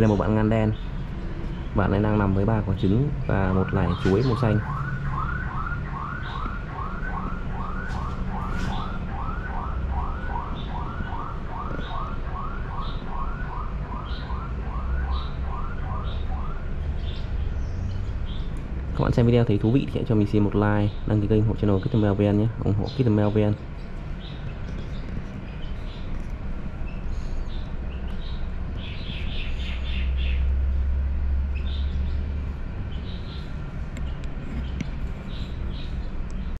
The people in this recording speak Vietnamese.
Đây là một bạn ngan đen. Bạn này đang nằm với 3 quả trứng và một lẻ chuối màu xanh. Các bạn xem video thấy thú vị thì hãy cho mình xin một like, đăng ký kênh, ủng hộ channel Kitten Meo VN nhé, ủng hộ Kitten Meo VN.